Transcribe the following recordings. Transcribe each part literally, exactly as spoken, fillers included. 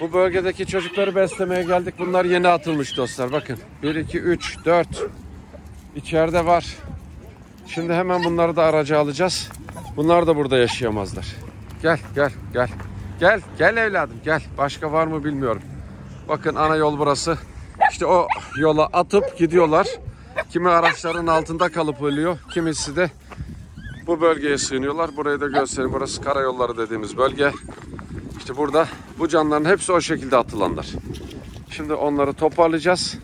Bu bölgedeki çocukları beslemeye geldik. Bunlar yeni atılmış dostlar. Bakın bir, iki, üç, dört içeride var. Şimdi hemen bunları da araca alacağız. Bunlar da burada yaşayamazlar. Gel gel gel. Gel gel evladım gel. Başka var mı bilmiyorum. Bakın ana yol burası. İşte o yola atıp gidiyorlar. Kimi araçların altında kalıp ölüyor. Kimisi de bu bölgeye sığınıyorlar. Burayı da göstereyim. Burası karayolları dediğimiz bölge. İşte burada bu canların hepsi o şekilde atılanlar. Şimdi onları toparlayacağız.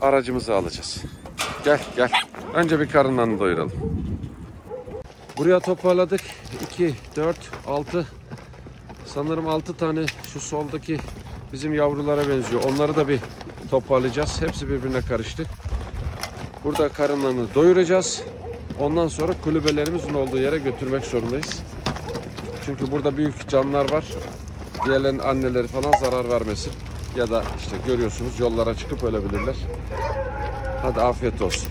Aracımızı alacağız. Gel gel. Önce bir karınlarını doyuralım. Buraya toparladık. iki, dört, altı. Sanırım altı tane şu soldaki bizim yavrulara benziyor. Onları da bir toparlayacağız. Hepsi birbirine karıştı. Burada karınlarını doyuracağız. Ondan sonra kulübelerimizin olduğu yere götürmek zorundayız. Çünkü burada büyük canlılar var. Diğerlerin anneleri falan zarar vermesin. Ya da işte görüyorsunuz yollara çıkıp ölebilirler. Hadi afiyet olsun.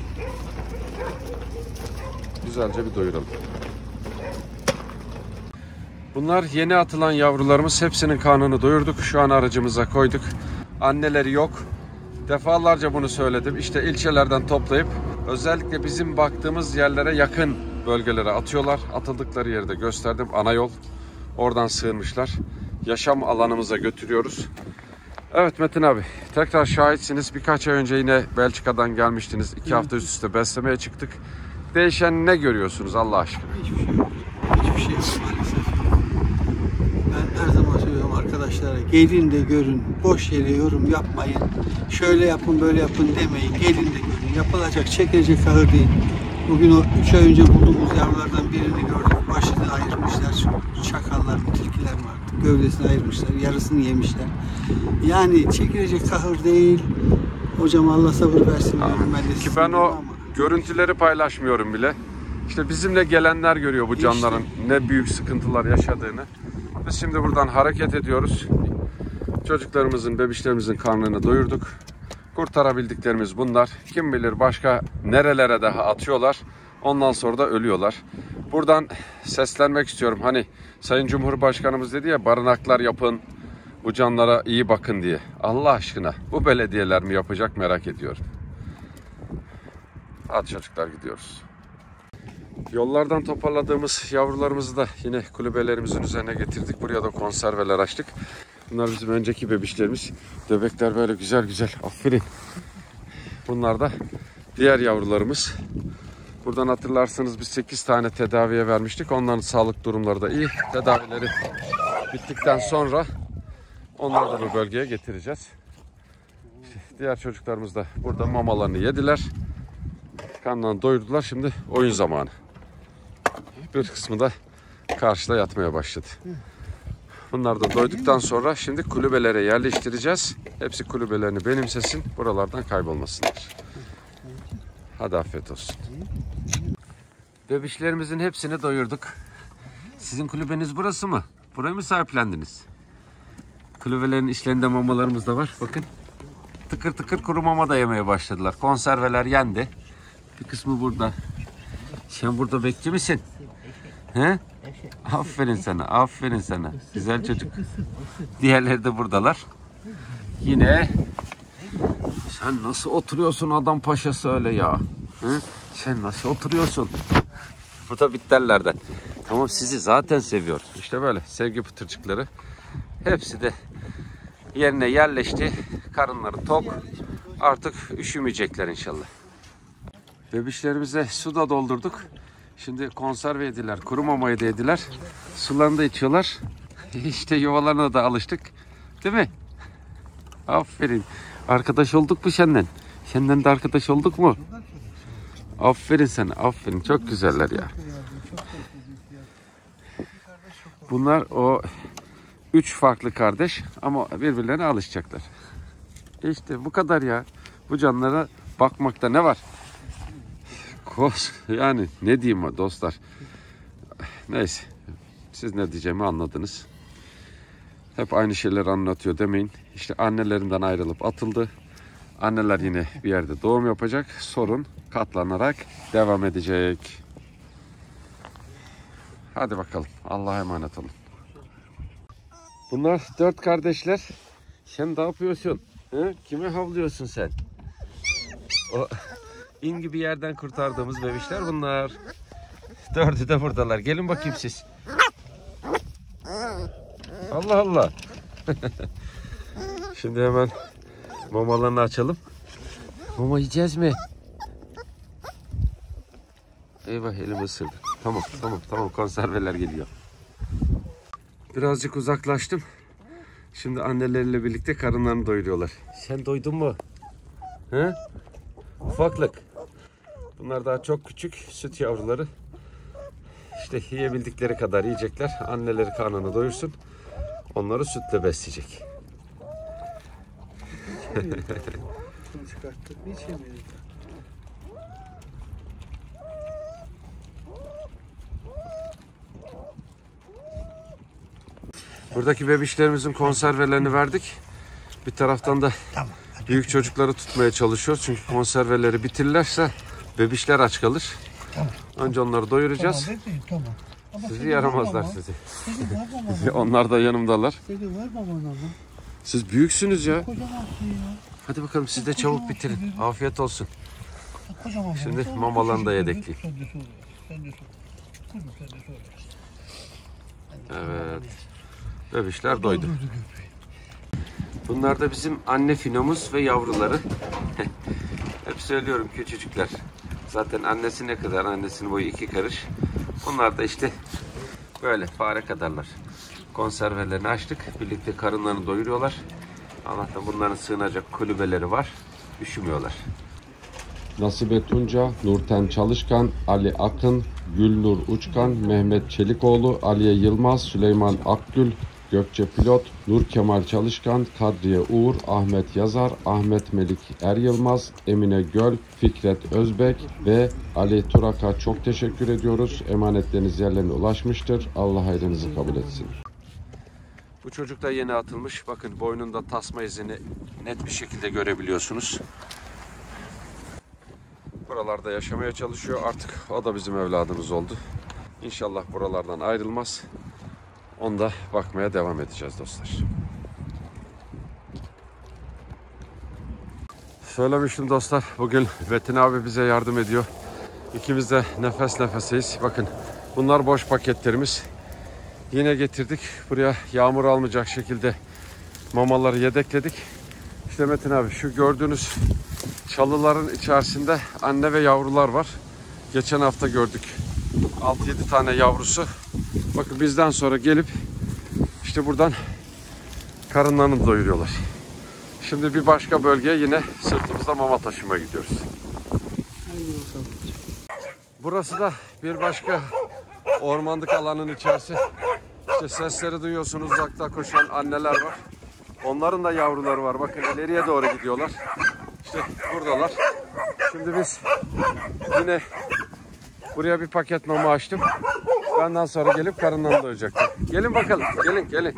Güzelce bir doyuralım. Bunlar yeni atılan yavrularımız. Hepsinin karnını doyurduk. Şu an aracımıza koyduk. Anneleri yok. Defalarca bunu söyledim. İşte ilçelerden toplayıp özellikle bizim baktığımız yerlere yakın bölgelere atıyorlar. Atıldıkları yeri de gösterdim. Ana yol. Oradan sığınmışlar. Yaşam alanımıza götürüyoruz. Evet Metin abi. Tekrar şahitsiniz. Birkaç ay önce yine Belçika'dan gelmiştiniz. İki hafta üst üste beslemeye çıktık. Değişen ne görüyorsunuz Allah aşkına? Hiçbir şey yok. Hiçbir şey yok maalesef. Ben her zaman söylüyorum arkadaşlara. Gelin de görün. Boş yere yorum yapmayın. Şöyle yapın böyle yapın demeyin. Gelin de görün. Yapılacak çekilecek ağır değil. Bugün o üç ay önce bulduğumuz yavrulardan birini gördük. Başını ayırmışlar. Çakallar, tilkiler vardı. Gövdesini ayırmışlar. Yarısını yemişler. Yani çekilecek kahır değil. Hocam Allah sabır versin. Ben ki ben o ama görüntüleri paylaşmıyorum bile. İşte bizimle gelenler görüyor bu canların işte ne büyük sıkıntılar yaşadığını. Biz şimdi buradan hareket ediyoruz. Çocuklarımızın, bebişlerimizin karnını doyurduk. Kurtarabildiklerimiz bunlar. Kim bilir başka nerelere daha atıyorlar. Ondan sonra da ölüyorlar. Buradan seslenmek istiyorum. Hani Sayın Cumhurbaşkanımız dedi ya barınaklar yapın, bu canlara iyi bakın diye. Allah aşkına bu belediyeler mi yapacak merak ediyorum. Hadi çocuklar gidiyoruz. Yollardan toparladığımız yavrularımızı da yine kulübelerimizin üzerine getirdik. Buraya da konserveler açtık. Bunlar bizim önceki bebişlerimiz. Bebekler böyle güzel güzel. Aferin. Bunlar da diğer yavrularımız. Buradan hatırlarsanız biz sekiz tane tedaviye vermiştik. Onların sağlık durumları da iyi. Tedavileri bittikten sonra onları da bu bölgeye getireceğiz. İşte diğer çocuklarımız da burada mamalarını yediler. Kandan doyurdular. Şimdi oyun zamanı. Bir kısmı da karşıda yatmaya başladı. Bunlar da doyduktan sonra şimdi kulübelere yerleştireceğiz. Hepsi kulübelerini benimsesin. Buralardan kaybolmasınlar. Hadi afiyet olsun. Bebişlerimizin hepsini doyurduk. Sizin kulübeniz burası mı? Burayı mı sahiplendiniz? Kulübelerin içlerinde mamalarımız da var. Bakın. Tıkır tıkır kuru mama da yemeye başladılar. Konserveler yendi. Bir kısmı burada. Sen burada bekçi misin? He? Aferin sana, aferin sana. Güzel çocuk. Diğerleri de buradalar. Yine sen nasıl oturuyorsun adam paşası öyle ya? He? Sen nasıl oturuyorsun? Bu da bitterlerden. Tamam sizi zaten seviyor. İşte böyle sevgi pıtırcıkları. Hepsi de yerine yerleşti. Karınları tok. Artık üşümeyecekler inşallah. Bebişlerimize su da doldurduk. Şimdi konserve yediler, kuru mamayı da yediler. Sularını da içiyorlar. İşte yuvalarına da alıştık. Değil mi? Aferin. Arkadaş olduk mu senden? Senden de arkadaş olduk mu? Aferin sana, aferin. Çok güzeller ya. Bunlar o üç farklı kardeş ama birbirlerine alışacaklar. İşte bu kadar ya. Bu canlara bakmakta ne var? Yani ne diyeyim dostlar. Neyse. Siz ne diyeceğimi anladınız. Hep aynı şeyleri anlatıyor demeyin. İşte annelerinden ayrılıp atıldı. Anneler yine bir yerde doğum yapacak. Sorun katlanarak devam edecek. Hadi bakalım. Allah'a emanet olun. Bunlar dört kardeşler. Sen ne yapıyorsun? He? Kime havlıyorsun sen? O in gibi yerden kurtardığımız bebişler bunlar. Dördü de buradalar. Gelin bakayım siz. Allah Allah. Şimdi hemen mamalarını açalım. Mama yiyeceğiz mi? Eyvah, elim ısırdı. Tamam tamam tamam, konserveler geliyor. Birazcık uzaklaştım. Şimdi anneleriyle birlikte karınlarını doyuruyorlar. Sen doydun mu? He? Ufaklık. Bunlar daha çok küçük süt yavruları. İşte yiyebildikleri kadar yiyecekler. Anneleri karnını doyursun. Onları sütle besleyecek. Çıkarttık. Niçin yemedik? Buradaki bebişlerimizin konservelerini verdik. Bir taraftan da büyük çocukları tutmaya çalışıyoruz. Çünkü konserveleri bitirirlerse bebişler aç kalır. Önce onları doyuracağız. Sizi yaramazlar sizi. Onlar da yanımdalar. Siz büyüksünüz ya. Hadi bakalım, siz de çabuk bitirin. Afiyet olsun. Şimdi mamalarını da yedekleyeyim. Evet. Bebişler doydu. Bunlar da bizim anne finomuz ve yavruları. Hep söylüyorum, küçücükler. Zaten annesi ne kadar? Annesinin boyu iki karış. Bunlar da işte böyle fare kadarlar. Konservelerini açtık. Birlikte karınlarını doyuruyorlar. Allah'tan bunların sığınacak kulübeleri var. Üşümüyorlar. Nasibe Tunca, Nurten Çalışkan, Ali Akın, Gülnur Uçkan, Mehmet Çelikoğlu, Aliye Yılmaz, Süleyman Akgül, Gökçe Pilot, Nur Kemal Çalışkan, Kadriye Uğur, Ahmet Yazar, Ahmet Melik Er Yılmaz, Emine Göl, Fikret Özbek ve Ali Turak'a çok teşekkür ediyoruz. Emanetleriniz yerlerine ulaşmıştır. Allah hayrınızı kabul etsin. Bu çocuk da yeni atılmış. Bakın boynunda tasma izini net bir şekilde görebiliyorsunuz. Buralarda yaşamaya çalışıyor. Artık o da bizim evladımız oldu. İnşallah buralardan ayrılmaz. Onu da bakmaya devam edeceğiz dostlar. Söylemiştim dostlar. Bugün Metin abi bize yardım ediyor. İkimiz de nefes nefeseyiz. Bakın bunlar boş paketlerimiz. Yine getirdik. Buraya yağmur almayacak şekilde mamaları yedekledik. İşte Metin abi, şu gördüğünüz çalıların içerisinde anne ve yavrular var. Geçen hafta gördük. altı yedi tane yavrusu. Bakın bizden sonra gelip işte buradan karınlarını doyuruyorlar. Şimdi bir başka bölgeye yine sırtımızda mama taşımaya gidiyoruz. Burası da bir başka ormanlık alanın içerisi. İşte sesleri duyuyorsunuz, uzakta koşan anneler var. Onların da yavruları var. Bakın ileriye doğru gidiyorlar. İşte buradalar. Şimdi biz yine buraya bir paket mama açtım. Benden sonra gelip karından doyacaklar. Gelin bakalım. Gelin gelin.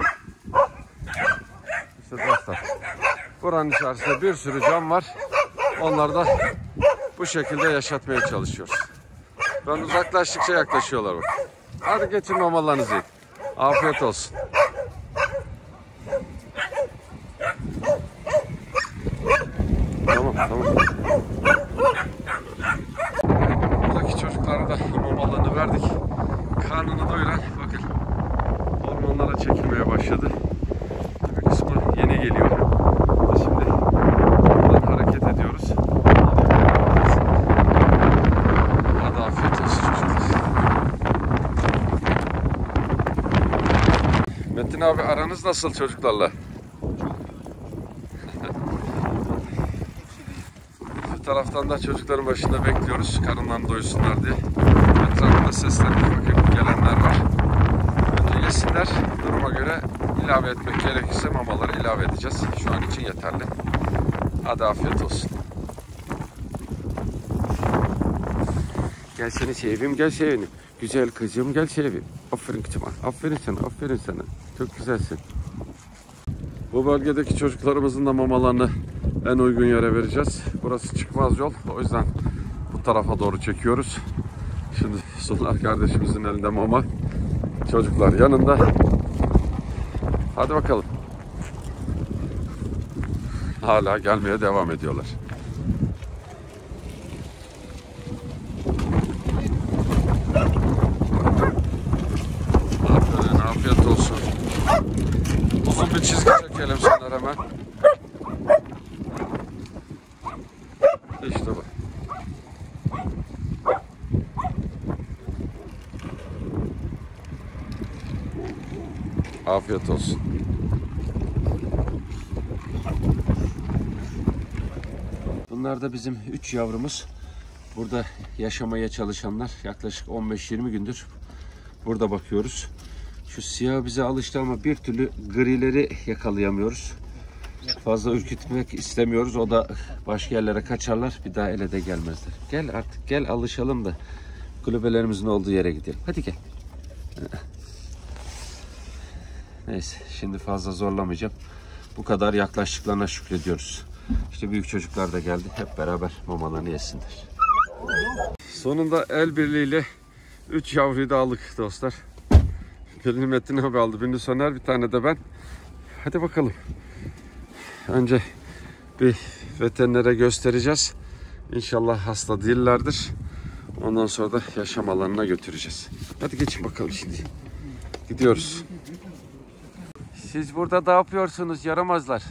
İşte dostlar. Buranın içerisinde bir sürü can var. Onları da bu şekilde yaşatmaya çalışıyoruz. Ben uzaklaştıkça yaklaşıyorlar bak. Hadi getirin mamalarınızı yiyin. Afiyet olsun. Tamam tamam. Buradaki çocuklara da mamalarını verdik. Karnını doyuran bakın ormanlara çekilmeye başladı. Bir kısmı yeni geliyor. Şimdi buradan hareket ediyoruz. Hadi afiyet olsun çocuklar. Metin abi, aranız nasıl çocuklarla? Taraftan da çocukların başında bekliyoruz, karından doysunlar diye. Etrafında seslerine bakıp gelenler var. Önce yesinler, duruma göre ilave etmek gerekirse mamaları ilave edeceğiz. Şu an için yeterli. Hadi afiyet olsun. Gel seni seveyim, gel seveyim. Güzel kızım, gel seveyim. Aferin kızım, aferin sana, aferin sana. Çok güzelsin. Bu bölgedeki çocuklarımızın da mamalarını en uygun yere vereceğiz. Burası çıkmaz yol. O yüzden bu tarafa doğru çekiyoruz. Şimdi Sular kardeşimizin elinde mama. Çocuklar yanında. Hadi bakalım. Hala gelmeye devam ediyorlar. Aferin, afiyet olsun. Uzun bir çizgi çekelim şunlara hemen. İşte bu. Afiyet olsun. Bunlar da bizim üç yavrumuz. Burada yaşamaya çalışanlar. Yaklaşık on beş yirmi gündür burada bakıyoruz. Şu siyah bize alıştı ama bir türlü grileri yakalayamıyoruz. Fazla ürkütmek istemiyoruz. O da başka yerlere kaçarlar. Bir daha ele de gelmezler. Gel artık, gel alışalım da kulübelerimizin olduğu yere gidelim. Hadi gel. Neyse, şimdi fazla zorlamayacağım. Bu kadar yaklaştıklarına şükrediyoruz. İşte büyük çocuklar da geldi. Hep beraber mamalarını yesinler. Sonunda el birliğiyle üç yavruyu da aldık dostlar. Birini Metin abi aldı, birini Soner, bir tane de ben. Hadi bakalım. Önce bir veterinere göstereceğiz. İnşallah hasta değillerdir. Ondan sonra da yaşam alanına götüreceğiz. Hadi geçin bakalım şimdi. Gidiyoruz. Siz burada ne yapıyorsunuz yaramazlar?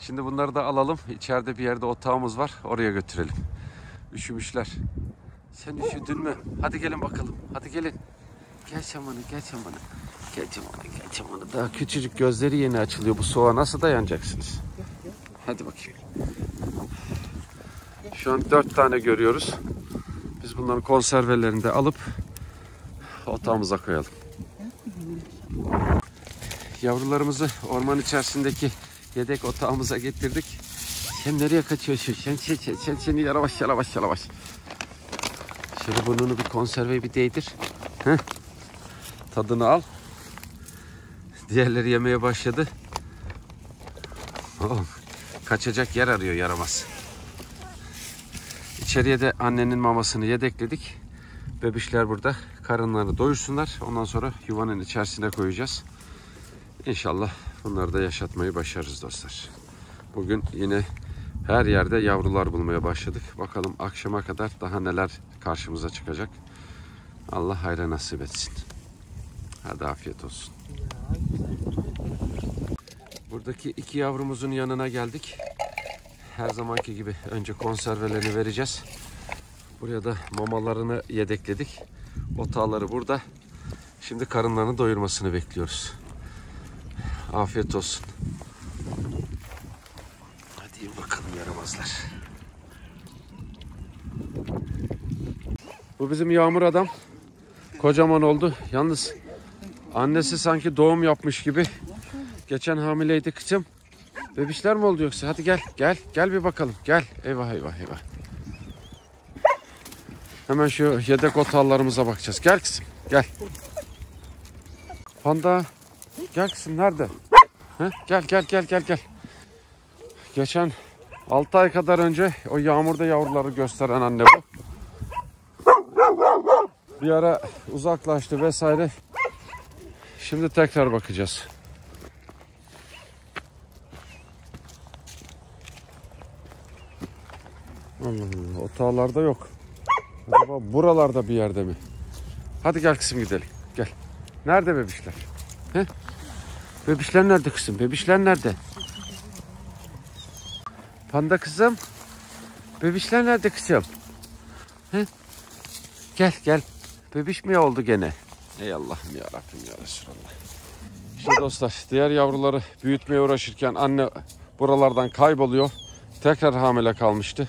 Şimdi bunları da alalım. İçeride bir yerde otağımız var. Oraya götürelim. Üşümüşler. Sen üşüdün mü? Hadi gelin bakalım. Hadi gelin. Gel çamanı, gel çamanı. Gel çamanı, gel çamanı. Daha küçücük gözleri yeni açılıyor. Bu soğuğa nasıl dayanacaksınız? Hadi bakayım. Şu an dört tane görüyoruz. Biz bunların konservelerini de alıp otağımıza koyalım. Yavrularımızı orman içerisindeki yedek otağımıza getirdik. Sen nereye kaçıyorsun? Sen sen sen sen, sen yavaş yavaş yavaş. Şöyle burnunu bir konserve bir değdir. Heh. Tadını al. Diğerleri yemeye başladı. Oh, kaçacak yer arıyor yaramaz. İçeriye de annenin mamasını yedekledik. Bebişler burada. Karınlarını doyursunlar. Ondan sonra yuvanın içerisine koyacağız. İnşallah bunları da yaşatmayı başarırız dostlar. Bugün yine her yerde yavrular bulmaya başladık. Bakalım akşama kadar daha neler karşımıza çıkacak. Allah hayra nasip etsin. Hadi afiyet olsun. Buradaki iki yavrumuzun yanına geldik. Her zamanki gibi önce konservelerini vereceğiz. Buraya da mamalarını yedekledik. Otağları burada. Şimdi karınlarını doyurmasını bekliyoruz. Afiyet olsun. Hadi bakalım yaramazlar. Bu bizim Yağmur adam. Kocaman oldu. Yalnız annesi sanki doğum yapmış gibi. Geçen hamileydi kızım. Bebişler mi oldu yoksa? Hadi gel, gel, gel bir bakalım. Gel. Eyvah eyvah eyvah. Hemen şu yedek otağlarımıza bakacağız. Gel kızım, gel. Panda. Gel kızım, nerede? He? Gel gel gel gel gel. Geçen altı ay kadar önce o yağmurda yavruları gösteren anne bu. Bir ara uzaklaştı vesaire. Şimdi tekrar bakacağız. O otağlarda yok. Acaba buralarda bir yerde mi? Hadi gel kızım gidelim. Gel. Nerede bebişler? He? Bebişler nerede kızım? Bebişler nerede? Panda kızım. Bebişler nerede kızım? He? Gel gel. Bebiş mi oldu gene? Ey Allah'ım ya Rabbim ya Resulallah. İşte dostlar, diğer yavruları büyütmeye uğraşırken anne buralardan kayboluyor. Tekrar hamile kalmıştı.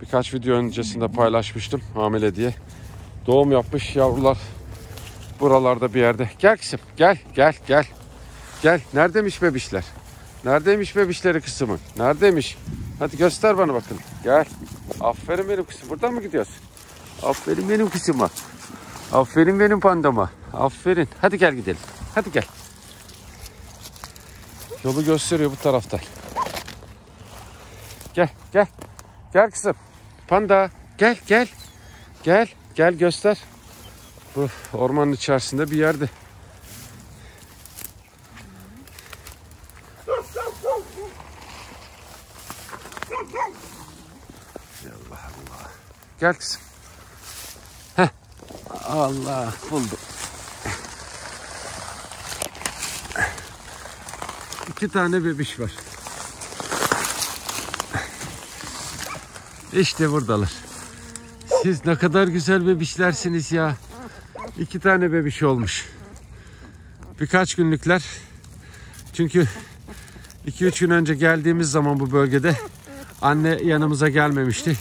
Birkaç video öncesinde paylaşmıştım hamile diye. Doğum yapmış yavrular buralarda bir yerde. Gel kızım, gel gel gel. Gel. Neredeymiş bebişler? Neredeymiş bebişleri kısmı? Neredeymiş? Hadi göster bana bakın. Gel. Aferin benim kızım. Buradan mı gidiyorsun? Aferin benim kızıma. Aferin benim pandama. Aferin. Hadi gel gidelim. Hadi gel. Yolu gösteriyor bu taraftan. Gel. Gel. Gel kızım. Panda. Gel. Gel. Gel. Gel göster. Bu ormanın içerisinde bir yerde. Gel kızım. Heh. Allah, buldum. İki tane bebiş var. İşte buradalar. Siz ne kadar güzel bebişlersiniz ya. İki tane bebiş olmuş. Birkaç günlükler. Çünkü iki üç gün önce geldiğimiz zaman bu bölgede anne yanımıza gelmemişti.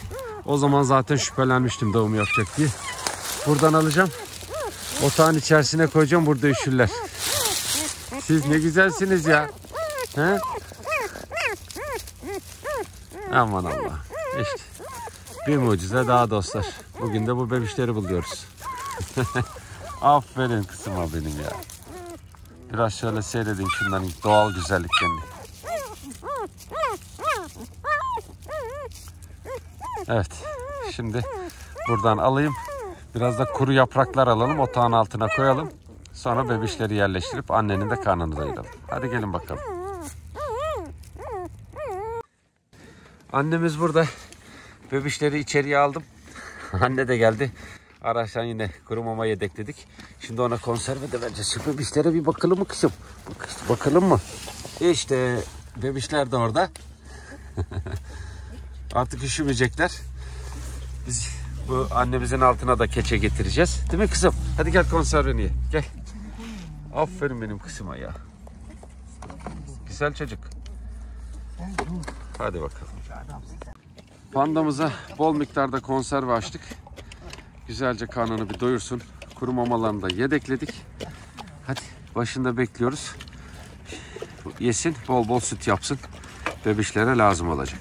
O zaman zaten şüphelenmiştim doğum yapacak diye. Buradan alacağım. Otağın içerisine koyacağım. Burada üşürler. Siz ne güzelsiniz ya. He? Aman Allah. İşte. Bir mucize daha dostlar. Bugün de bu bebişleri buluyoruz. Aferin kızıma benim ya. Biraz şöyle seyredin şunların doğal güzelliklerini. Evet. Şimdi buradan alayım. Biraz da kuru yapraklar alalım. Otağın altına koyalım. Sonra bebişleri yerleştirip annenin de karnını doyuralım. Hadi gelin bakalım. Annemiz burada. Bebişleri içeriye aldım. Anne de geldi. Araçtan yine kuru mama yedekledik. Şimdi ona konserve de vereceğiz. Şu bebişlere bir bakalım mı kızım? Bak, bakalım mı? İşte bebişler de orada. Artık üşümeyecekler. Biz bu annemizin altına da keçe getireceğiz. Değil mi kızım? Hadi gel konserveni ye. Gel. Aferin benim kızıma ya. Güzel çocuk. Hadi bakalım. Pandamıza bol miktarda konserve açtık. Güzelce karnını bir doyursun. Kuru mamalarını da yedekledik. Hadi başında bekliyoruz. Yesin, bol bol süt yapsın. Bebişlere lazım olacak.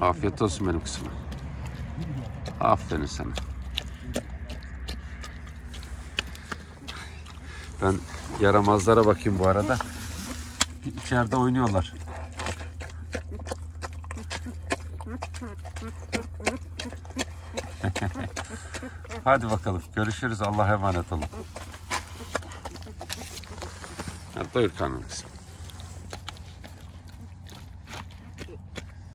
Afiyet olsun benim kızıma. Aferin sana. Ben yaramazlara bakayım bu arada. İçeride oynuyorlar. Hadi bakalım. Görüşürüz. Allah'a emanet olun. Doyur karnınızı.